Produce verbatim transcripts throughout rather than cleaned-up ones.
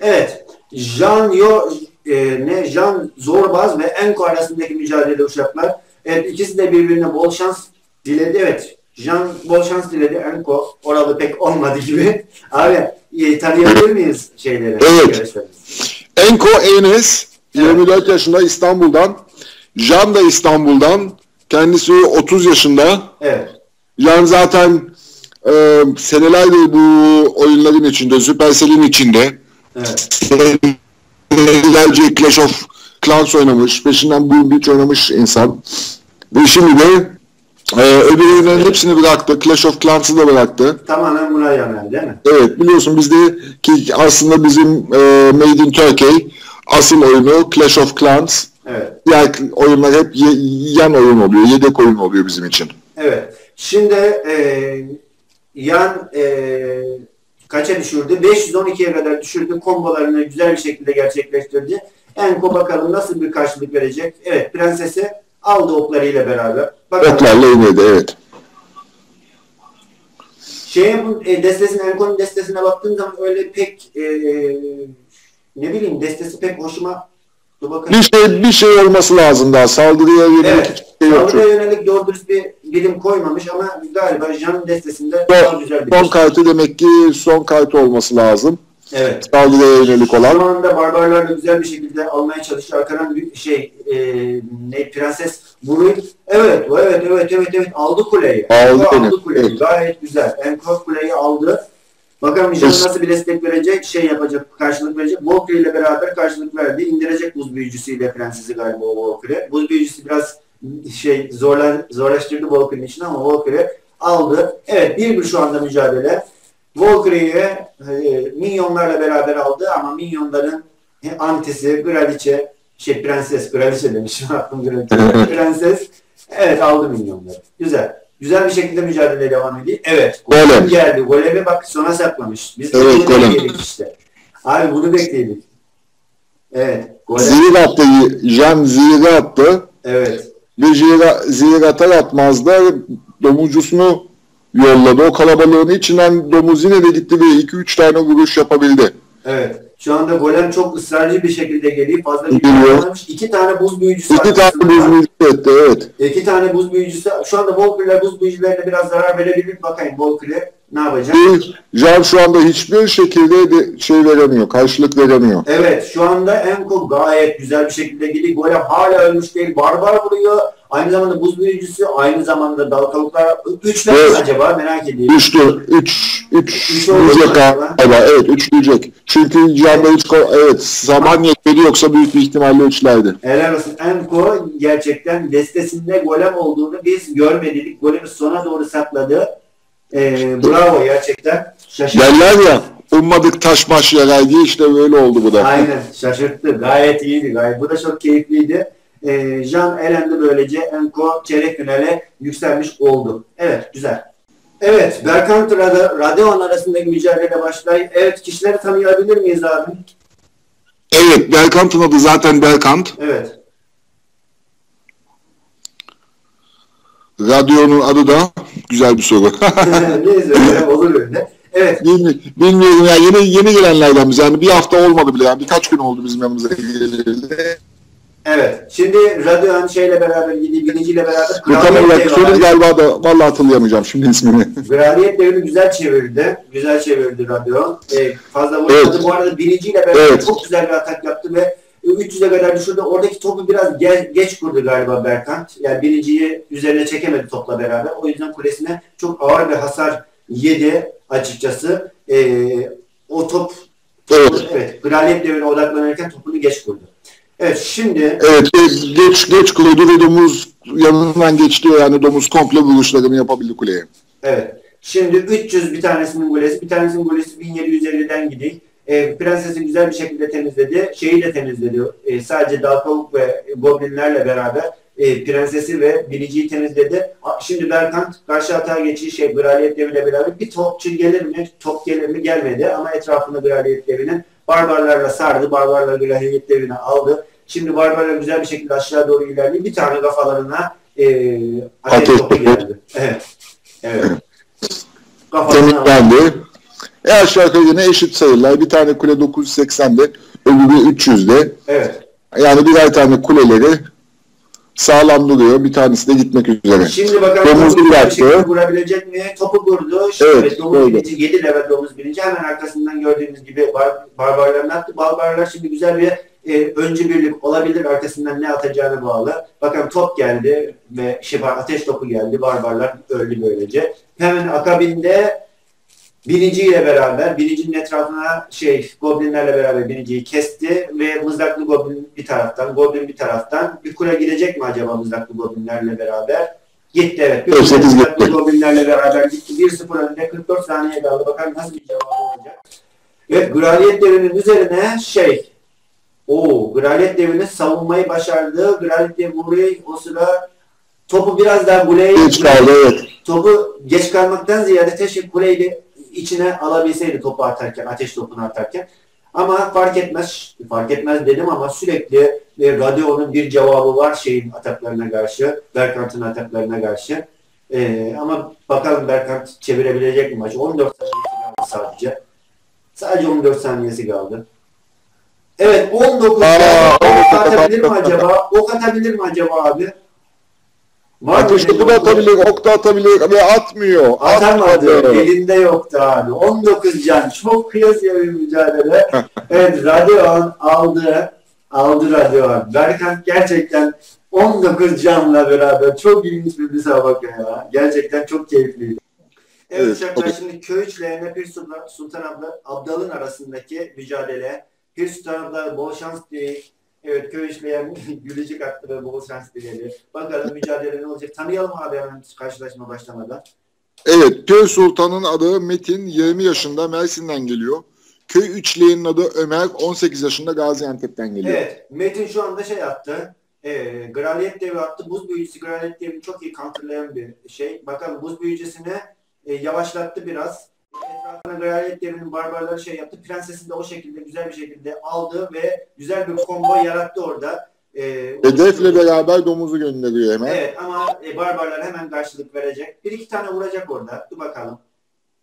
Evet. Jan Yo, e, ne? Jan Zorbaz ve Enko arasındaki mücadele uşaklar. Evet, ikisi de birbirine bol şans diledi. Evet. Jan bol şans diledi. Enko oralı pek olmadı gibi. Abi e, tanıyabilir miyiz şeyleri? Evet. Enko Enes yirmi dört yaşında, İstanbul'dan. Jan da İstanbul'dan. Kendisi otuz yaşında. Evet. Jan zaten e, senelerdir bu oyunların içinde, Supercell'in içinde. Evet. Senelerce Clash of Clans oynamış. Peşinden bu hiç oynamış insan. Ve şimdi de e, öbür oyunların evet. hepsini bıraktı. Clash of Clans'ı da bıraktı. Tamamen buna yöneldi değil mi? Evet, biliyorsun bizde ki aslında bizim e, Made in Turkey asıl oyunu Clash of Clans. Evet. Diğer oyunlar hep yan oyun oluyor, yedek oyun oluyor bizim için. Evet. Şimdi e, yan e, kaça düşürdü? beş yüz on iki'ye kadar düşürdü. Kombolarını güzel bir şekilde gerçekleştirdi. Enko bakalım nasıl bir karşılık verecek? Evet, prensesi aldı oklarıyla beraber. Bakalım. Oklarla inedi, evet. Şeyin e, destesine, Enko'nun destesine baktığım zaman öyle pek e, ne bileyim, destesi pek hoşuma. Bir şey, bir şey olması lazım daha. Saldırıya yönelik evet. hiçbir şey yok. Saldırıya yönelik doğru dürüst bir bilim koymamış ama galiba Jan'ın destesinde son, daha güzel bir son şey. Kartı demek ki son kartı olması lazım. Evet. Saldırıya yönelik olan. Şu anda barbarlar da güzel bir şekilde almaya çalışıyor. Arkadan bir şey e, ne prenses vuruyor. Evet, evet, evet, evet, evet. Aldı kuleyi. Aldı, aldı kuleyi. Evet. Gayet güzel. Enko kuleyi aldı. Bakalım Jan nasıl bir destek verecek, şey yapacak, karşılık verecek. Walker ile beraber karşılık verdi. İndirecek buz büyücüsüyle prensesi galiba o Walker'e. Buz büyücüsü biraz şey zorla, zorlaştırdı Walker'ın için ama Walker'e aldı. Evet, bir bir şu anda mücadele. Walker'ı e, minyonlarla beraber aldı ama minyonların antisi, kraliçe, şey prenses, kraliçe demişim. Prenses, evet aldı minyonları. Güzel. Güzel bir şekilde mücadele devam ediyor. Evet. Golem geldi. Golem'e bak sona saklamış. Biz evet, golem yedik işte. Abi bunu bekleyelim. Evet. Golem. Zihir attı. Jan zihir attı. Evet. Bir zihir atar atmaz da domuzcusunu yolladı. O kalabalığın içinden domuz yine de gitti ve iki üç tane vuruş yapabildi. Evet. Şu anda golem çok ısrarcı bir şekilde geliyor. Fazla güçlenmiş. İki tane buz büyücüsü. İki tane buz büyücüsü etti, evet. İki tane buz büyücüsü. Şu anda Volker'ler buz büyücülerine biraz zarar verebilir. Bakayım Volker'e ne yapacak? Jan şu anda hiçbir şekilde bir şey veremiyor. Karşılık veremiyor. Evet. Şu anda Enko gayet güzel bir şekilde geliyor. Golem hala ölmüş değil. Barbar vuruyor. Aynı zamanda buz büyücüsü. Aynı zamanda dalgalıklar. Üçler evet. acaba? Merak ediyorum. Üçtür. Üç. Üç. Üç olacak galiba. Evet. Üç diyecek. Çünkü Jan'da evet. hiç evet, zaman yetmedi, yoksa büyük bir ihtimalle üçlerdi. Helal olsun. Enko gerçekten destesinde golem olduğunu biz görmedik. Golemi sona doğru sakladı. Ee, bravo gerçekten. Şaşırttı. Derler ya, ummadık taş baş yarar diye, işte böyle oldu bu da. Aynen, şaşırttı. Gayet iyiydi. Gayet. Bu da çok keyifliydi. Ee, Jan elendi böylece. Enko çeyrek finale yükselmiş oldu. Evet, güzel. Evet, Berkant Radyo, Radyo arasındaki mücadele başlayıp evet, kişileri tanıyabilir miyiz abi? Evet, Berkant'ın adı zaten Berkant. Evet. Radyo'nun adı da güzel bir soru. Neyse, olur öyle. Evet. Bilmiyorum ya, yeni, yeni gelenlerden biz yani bir hafta olmadı bile yani, birkaç gün oldu bizim yanımıza gelirdi. Evet. Şimdi Radyo'nun şeyle beraber, bilgiciyle beraber kraliyet devrini galiba da vallahi hatırlayamayacağım şimdi ismini. Kraliyet devrini güzel çevirdi. Güzel çevirdi Radyo. E, fazla vurmadı. Evet. Bu arada bilgiciyle beraber evet. çok güzel bir atak yaptı ve üç yüz'e kadar düşürdü. Oradaki topu biraz ge geç kurdu galiba Berkant. Yani birinciyi üzerine çekemedi topla beraber. O yüzden kulesine çok ağır bir hasar yedi açıkçası. E, o top, evet. top evet, kraliyet devrine odaklanırken topunu geç kurdu. Evet şimdi... Evet geç geç kurdu ve domuz yanından geçti, yani domuz komple vuruşlarını yapabildi kuleye. Evet. Şimdi üç yüz bir tanesinin kulesi, bir tanesinin kulesi bin yedi yüz elli'den gidiyor. E, prensesi güzel bir şekilde temizledi. Şeyi de temizledi. E, sadece Dalkavuk ve Goblinlerle beraber e, prensesi ve Birici'yi temizledi. Şimdi Berkant karşı hata geçişi şey, Kraliyet Devi'yle beraber bir topçu gelir mi? Top gelir mi? Gelmedi ama etrafını Kraliyet Devi'nin barbarlarla sardı. Barbarlar Kraliyet Devi'ni aldı. Şimdi barbarlar güzel bir şekilde aşağı doğru ilerliyor. Bir tane kafalarına e, ateş topu geldi. Evet. Evet. Kafalarına E aşağı yukarı yine eşit sayılar. Bir tane kule dokuz yüz seksende, öbürü üç yüzde. Evet. Yani birer tane kuleleri sağlam duruyor. Bir tanesi de gitmek üzere. Şimdi bakalım domuz vurabilecek mi? Topu vurdu. Şimdi evet, domuz birinci, yedi level domuz birinci. Hemen arkasından gördüğünüz gibi bar barbarlarını attı. Barbarlar şimdi güzel bir e, öncü birlik olabilir. Arkasından ne atacağına bağlı. Bakın top geldi ve şey, ateş topu geldi. Barbarlar öldü böylece. Hemen akabinde birinciyle beraber, birincinin etrafına şey, goblinlerle beraber birinciyi kesti ve mızraklı goblin bir taraftan, goblin bir taraftan. Bir kule gidecek mi acaba mızraklı goblinlerle beraber? Gitti, evet. Bir evet, mızraklı gitti. Goblinlerle beraber gitti. bir sıfır önünde kırk dört saniye kaldı. Bakalım nasıl bir cevap olacak. Evet, Kraliyet Devri'nin üzerine şey, ooo, Kraliyet Devri'nin savunmayı başardı. Kraliyet Devri o sıra topu biraz daha kuleye geç kaldı, evet. Topu geç kalmaktan ziyade teşvik kuleyle içine alabilseydi topu atarken, ateş topunu atarken. Ama fark etmez, fark etmez dedim ama sürekli e, Radyo'nun bir cevabı var şeyin ataklarına karşı, Berkant'ın ataklarına karşı. E, ama bakalım Berkant çevirebilecek mi maçı? on dört saniyesi kaldı sadece. Sadece on dört saniyesi kaldı. Evet, on dokuz saniyesi ok atabilir mi acaba? Ok atabilir mi acaba abi? Ateş topunu atabilir, ok da atabilir ve atmıyor. Atamadı, atmadı. Elinde yoktu abi. on dokuz can, çok kıyasıya bir mücadele. Evet, Radyo aldı, aldı Radyo. Berkant gerçekten on dokuz canla beraber çok ilginç bir müsabaka ya. Gerçekten çok keyifliydi. Evet, evet. Şarkılar şimdi Köyçülerine Pir Sultan Abla, Abdal'ın arasındaki mücadele. Pir Sultan Abla bol şans değil. Evet, köy işleyen gülecek attı ve bol şans diledi. Bakalım mücadele ne olacak? Tanıyalım abi hemen karşılaşma başlamadan. Evet, köy sultanın adı Metin, yirmi yaşında, Mersin'den geliyor. Köy üçleyenin adı Ömer, on sekiz yaşında, Gaziantep'ten geliyor. Evet, Metin şu anda şey attı, e, Kraliyet Devri attı. Buz büyücüsü Kraliyet Devri'ni çok iyi counterlayan bir şey. Bakalım buz büyücüsüne e, yavaşlattı biraz. Etrafına Kraliyet Devri'nin barbarları şey yaptı. Prensesi de o şekilde güzel bir şekilde aldı ve güzel bir combo yarattı orada. Ee, Hedefle beraber domuzu gönderiyor hemen. Evet, ama e, barbarlar hemen karşılık verecek. Bir iki tane vuracak orada. Dur bakalım.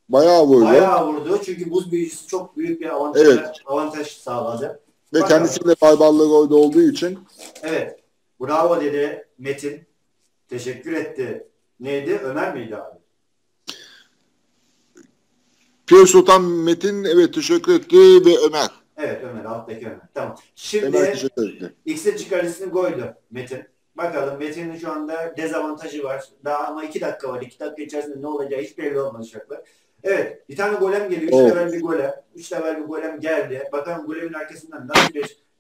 Bayağı vurdu. Bayağı vurdu. Çünkü buz büyücüsü çok büyük bir avantaj, evet, avantaj sağladı. Ve bakalım, kendisi de barbarlar orada olduğu için. Evet. Bravo dedi Metin. Teşekkür etti. Neydi? Ömer miydi abi? Pir Sultan Metin, evet, teşekkür etti ve Ömer. Evet, Ömer, alttaki Ömer. Tamam. Şimdi iksir çıkarısını koydu Metin. Bakalım Metin'in şu anda dezavantajı var. Daha ama iki dakika var. iki dakika içerisinde ne olacağı hiç belli olmaz şartlar. Evet, bir tane golem geliyor. Üç level bir golem. Üç level bir golem geldi. Bakalım golemin arkasından nasıl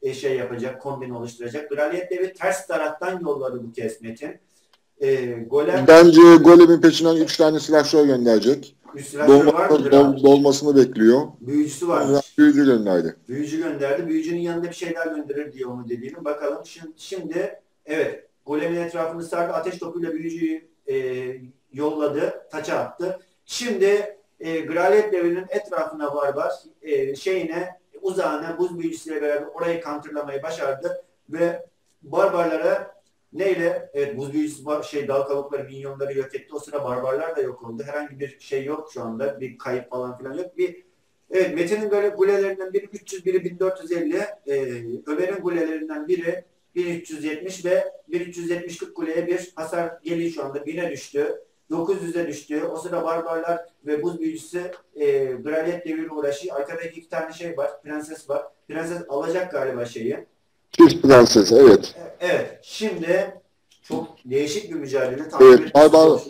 bir şey yapacak, kombin oluşturacak. Kraliyet Devri ters taraftan yolladı bu kez Metin. Ee, golem... Bence golemin peşinden üç tane silahşör gönderecek. Dolma, dol, dolmasını bekliyor. Büyücüsü var. Büyücü gönderdi. Büyücü gönderdi. Büyücünün yanında bir şeyler gönderir diye onu dediğini. Bakalım şimdi, şimdi evet, golemin etrafını sardı. Ateş topuyla büyücüyü e, yolladı. Taça attı. Şimdi e, Kraliyet Devri'nin etrafına var var. E, şeyine, uzağına buz büyücüsüyle beraber orayı counterlamayı başardı. Ve barbarlara neyle? Evet, buz büyücüsü şey, dal kavukları, minyonları yok etti. O sıra barbarlar da yok oldu. Herhangi bir şey yok şu anda. Bir kayıp falan filan yok. Bir, evet, Metin'in böyle gulelerinden biri üç yüz, biri bin dört yüz elli. Ee, Ömer'in gulelerinden biri bin üç yüz yetmiş ve bin üç yüz yetmiş kırk kuleye bir hasar geliyor şu anda. bine düştü. dokuz yüze düştü. O sıra barbarlar ve buz büyücüsü e, Kraliyet Devri'yle uğraşıyor. Arkadaki iki tane şey var. Prenses var. Prenses alacak galiba şeyi. Çift prenses, evet. Evet, şimdi çok değişik bir mücadele. Tabii evet, barbar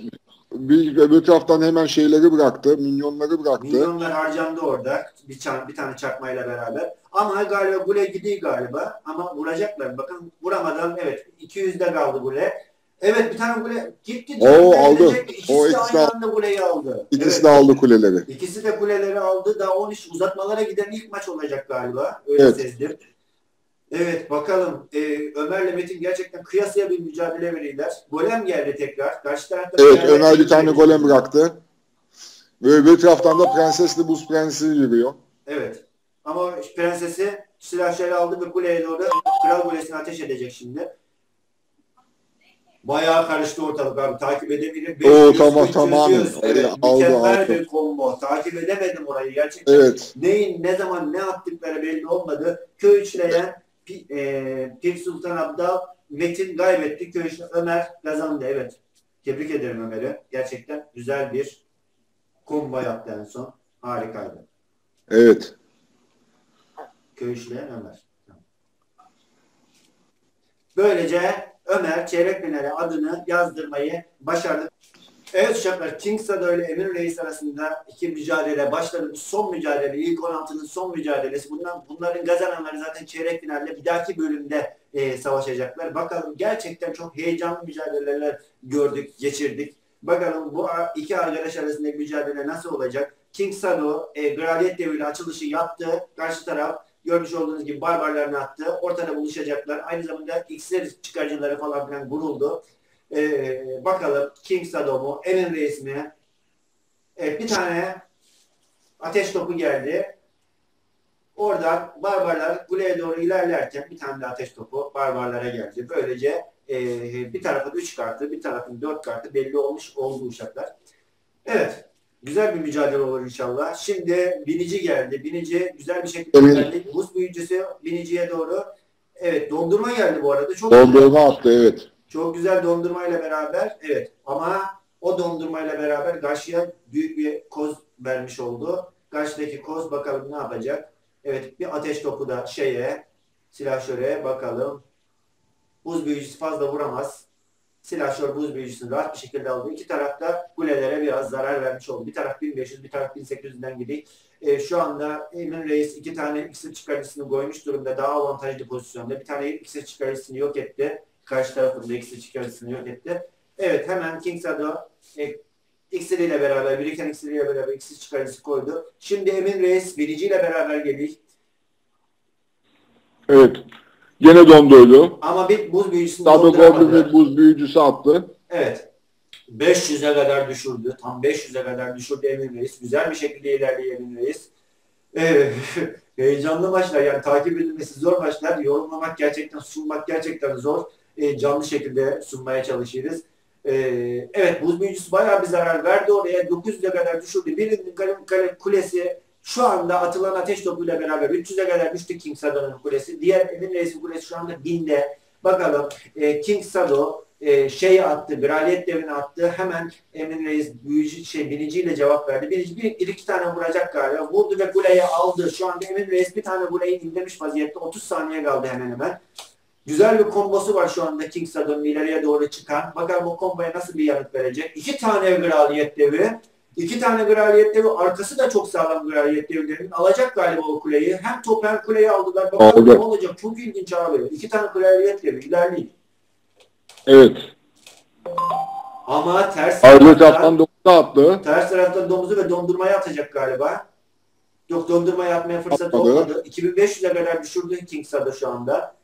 bir öbür taraftan hemen şeyleri bıraktı, minyonları bıraktı. Minyonlar harcandı orada, bir, bir tane çakmayla beraber. Ama galiba gule gidiyor galiba, ama vuracaklar. Bakın vuramadan, evet, iki yüzde kaldı gule. Evet, bir tane gule gitti. Oo, aldı. İkisi o, de aynı anda kuleyi aldı. İkisi evet, de aldı kuleleri. İkisi de kuleleri aldı. Daha on üç uzatmalara giden ilk maç olacak galiba. Öyle evet, sezdim. Evet, bakalım ee, Ömer'le Metin gerçekten kıyasıya bir mücadele verirler. Golem geldi tekrar. Karşı tarafta evet, Ömer bir tane golem bıraktı. Ve bir taraftan da prensesle buz prensi yürüyor. Evet. Ama prensesi silahşörü aldı ve kuleye doğru kral kulesini ateş edecek şimdi. Bayağı karıştı ortalık abi. Takip edemedim. Oo tamam tamam. Evet, mükemmel bir combo. Takip edemedim orayı gerçekten. Evet. Neyin ne zaman ne attıkları belli olmadı. Köy üçleyen e, Pir Sultan Abdal, Metin kaybetti. Köy üçleyen Ömer kazandı. Evet. Tebrik ederim Ömer'i. Gerçekten güzel bir combo yaptı en son. Harikaydı. Evet. Köy üçleyen Ömer. Böylece Ömer çeyrek finale adını yazdırmayı başardı. Evet uşaklar, King Sado ile Emine Reis arasında iki mücadele başladı. Son mücadele, ilk on altının son mücadelesi. Bundan, bunların kazananları zaten çeyrek finalde bir dahaki bölümde e, savaşacaklar. Bakalım, gerçekten çok heyecanlı mücadeleler gördük, geçirdik. Bakalım bu iki arkadaş arasındaki mücadele nasıl olacak? King Sado e, gradiyet devriyle açılışı yaptı. Karşı taraf görmüş olduğunuz gibi barbarlarını attı. Ortada buluşacaklar. Aynı zamanda X'ler çıkarıcıları falan filan vuruldu. Ee, bakalım King Sado mu, Emine Reis mi? Ee, bir tane ateş topu geldi. Oradan barbarlar kuleye doğru ilerlerken bir tane de ateş topu barbarlara geldi. Böylece e, bir tarafın üç kartı, bir tarafın dört kartı belli olmuş oldu uşaklar. Evet. Güzel bir mücadele olur inşallah. Şimdi binici geldi. Binici güzel bir şekilde geldi. Buz büyücüsü biniciye doğru. Evet, dondurma geldi bu arada. Çok dondurma güzel. Attı evet. Çok güzel dondurmayla beraber. Evet ama o dondurmayla beraber karşıya büyük bir koz vermiş oldu. Karşıdaki koz bakalım ne yapacak. Evet, bir ateş topu da şeye, silahşöre bakalım. Buz büyücüsü fazla vuramaz. Silahşör buz büyücüsünü rahat bir şekilde aldı. İki tarafta kulelere biraz zarar vermiş oldu. Bir taraf bin beş yüz, bir taraf bin sekiz yüz'den gibi. E, şu anda Emine Reis iki tane iksir çıkarıcısını koymuş durumda. Daha avantajlı pozisyonda. Bir tane iksir çıkarıcısını yok etti. Karşı tarafında iksir çıkarıcısını yok etti. Evet, hemen King Sado e, iksiriyle beraber, biriken iksiriyle beraber iksir çıkarıcısı koydu. Şimdi Emine Reis biriciyle beraber geliyor. Evet. Gene dondurdu. Ama bir buz büyücüsü donduramadı. Buz büyücüsü attı. Evet. beş yüz'e kadar düşürdü. Tam beş yüz'e kadar düşürdü Emine Reis. Güzel bir şekilde ilerliyor Emine Reis. Ee, heyecanlı maçlar. Yani takip edilmesi zor maçlar. Yorumlamak gerçekten, sunmak gerçekten zor. Ee, canlı şekilde sunmaya çalışırız. Ee, evet, buz büyücüsü bayağı bir zarar verdi oraya. dokuz yüz'e kadar düşürdü. Birinin kale, kale, kulesi şu anda atılan ateş topuyla beraber üç yüz'e kadar düştü King Sado'nun kulesi. Diğer Emine Reis'in kulesi şu anda binde. Bakalım e, King Sado e, şeyi attı, Graliyet devini attı. Hemen Emine Reis büyücü, şey, biniciyle cevap verdi. Binici bir, bir iki tane vuracak galiba. Vurdu ve kuleyi aldı. Şu anda Emine Reis bir tane kuleyi indirmiş vaziyette. otuz saniye kaldı hemen hemen. Güzel bir kombosu var şu anda King Sado'nun ileriye doğru çıkan. Bakalım o komboya nasıl bir yanıt verecek. İki tane Graliyet devi. İki tane kraliyet devi, arkası da çok sağlam kraliyet devlerinin. Alacak galiba o kuleyi. Hem top hem kuleyi aldılar. Bakalım ne olacak? Çok ilginç abi. İki tane kraliyet devi ilerleyin. Evet. Ama ters taraftan domuzu attı. Ters taraftan domuzu ve dondurmaya atacak galiba. Yok, dondurmaya atmaya fırsat olmadı. iki bin beş yüz'e kadar düşürdü King Sado şu anda.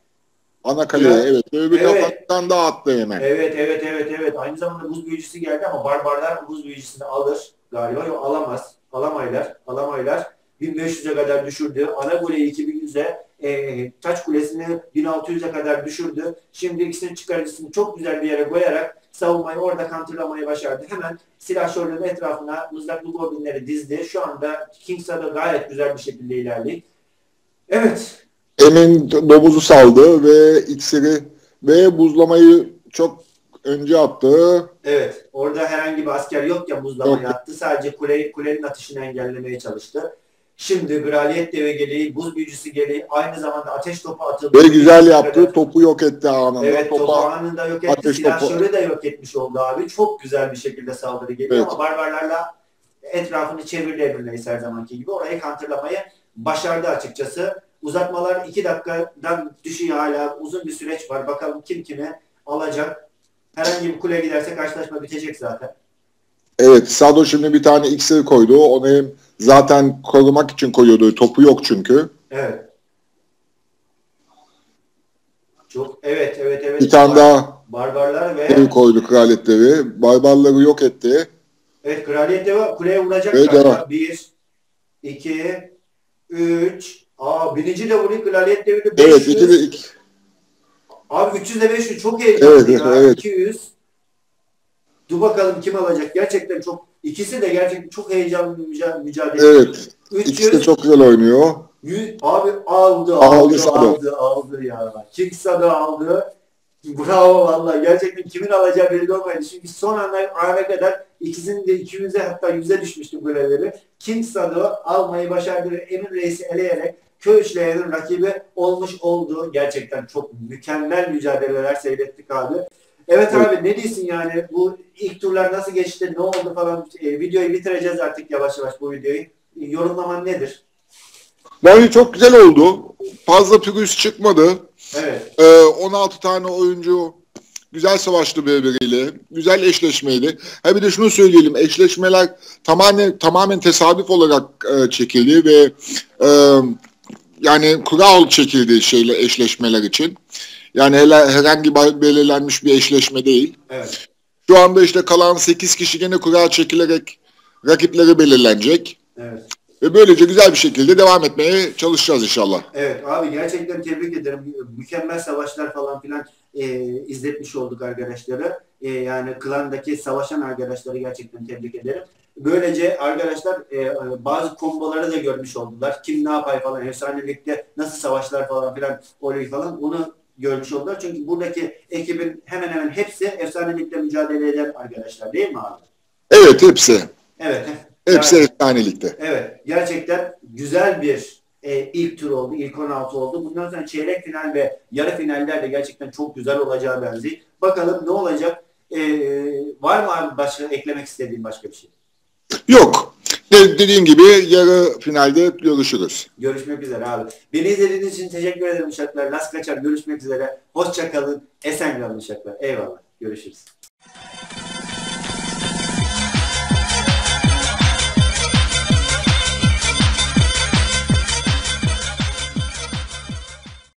Ana kaleye evet. Evet. Öbür evet. Kapaktan da attı hemen. Evet evet evet evet. Aynı zamanda buz büyücüsü geldi ama barbarlar buz büyücüsünü alır. Galiba yok, alamaz. Alamaylar. Alamaylar. bin beş yüz'e kadar düşürdü. Ana kuleyi iki bin yüz'e, e, taç kulesini bin altı yüz'e kadar düşürdü. Şimdi ikisinin çıkarıcısını çok güzel bir yere koyarak savunmayı orada kantırlamayı başardı. Hemen silahşörlerin etrafına mızraklı goblinleri dizdi. Şu anda King Sado gayet güzel bir şekilde ilerliyor. Evet. Emin domuzu saldı ve iksiri ve buzlamayı çok önce attı. Evet. Orada herhangi bir asker yokken buzlamayı attı. Sadece kule, kulenin atışını engellemeye çalıştı. Şimdi kraliyet devi geleği, buz büyücüsü geleği, aynı zamanda ateş topu atıldı. Ve güzel yaptı. Kadar. Topu yok etti anında. Evet. Topu, topu anında yok etti. Silahşörü de yok etmiş oldu abi. Çok güzel bir şekilde saldırı geliyor evet. Ama barbarlarla etrafını çevirdi her zamanki gibi. Orayı kantırlamayı başardı açıkçası. Uzatmalar iki dakikadan düşüyor hala. Uzun bir süreç var. Bakalım kim kime alacak. Herhangi bir kule giderse karşılaşma bitecek zaten. Evet. Sado şimdi bir tane iksir koydu. Onu hem zaten korumak için koyuyordu. Topu yok çünkü. Evet. Çok, evet, evet, evet. Bir tane daha barbarlar ve koydu kraliyet devi. Barbarları yok etti. Evet. Kraliyet devi kuleye vuracak. Evet, bir, iki, üç, aa, binici de vuruyor, kraliyet devri beş yüz. Evet, iki de iki. Abi Abi üç yüz ile beş yüz çok heyecanlı. Evet, evet, evet. iki yüz. Dur bakalım kim alacak. Gerçekten çok, ikisi de gerçekten çok heyecanlı mücadele mücadele. Evet. üç yüz, İkisi de çok güzel oynuyor. yüz, abi aldı, aldı, aldı, Sado. aldı, aldı ya. King Sado aldı. Bravo vallahi. Gerçekten kimin alacağı belli olmaydı. Çünkü son ana kadar ikisinin de iki yüze hatta yüze düşmüştü böyleleri. King Sado almayı başardı ve Emine Reis'i eleyerek Köyüşleyer'in rakibi olmuş oldu. Gerçekten çok mükemmel mücadeleler seyrettik abi. Evet, evet abi, ne diyorsun yani? Bu ilk turlar nasıl geçti? Ne oldu falan? E, videoyu bitireceğiz artık yavaş yavaş bu videoyu. E, yorumlaman nedir? Bence çok güzel oldu. Fazla pürüz çıkmadı. Evet. Ee, on altı tane oyuncu güzel savaştı birbiriyle. Güzel eşleşmeydi. Ha bir de şunu söyleyelim. Eşleşmeler tamamen tamamen tesadüf olarak e, çekildi ve e, yani kural çekildi şeyle eşleşmeler için. Yani herhangi belirlenmiş bir eşleşme değil. Evet. Şu anda işte kalan sekiz kişi gene kural çekilerek rakipleri belirlenecek. Evet. Ve böylece güzel bir şekilde devam etmeye çalışacağız inşallah. Evet abi, gerçekten tebrik ederim. Mükemmel savaşlar falan filan e, izletmiş olduk arkadaşlara. E, yani klandaki savaşan arkadaşları gerçekten tebrik ederim. Böylece arkadaşlar e, bazı komboları da görmüş oldular. Kim ne yapar falan, efsanelikte nasıl savaşlar falan filan oluyor falan. Onu görmüş oldular. Çünkü buradaki ekibin hemen hemen hepsi efsanelikte mücadele eden arkadaşlar değil mi abi? Evet, hepsi. Evet. Hepsi yani, efsanelikte. Evet. Gerçekten güzel bir e, ilk tur oldu. İlk on altı oldu. Bundan sonra çeyrek final ve yarı finaller de gerçekten çok güzel olacağı benziyor. Bakalım ne olacak? E, var mı abi başka eklemek istediğin başka bir şey? Yok. De dediğim gibi yarı finalde görüşürüz. Görüşmek üzere abi. Beni izlediğiniz için teşekkür ederim uşaklar. Las Kaçar görüşmek üzere. Hoşça kalın. Esen kalın uşaklar. Eyvallah. Görüşürüz.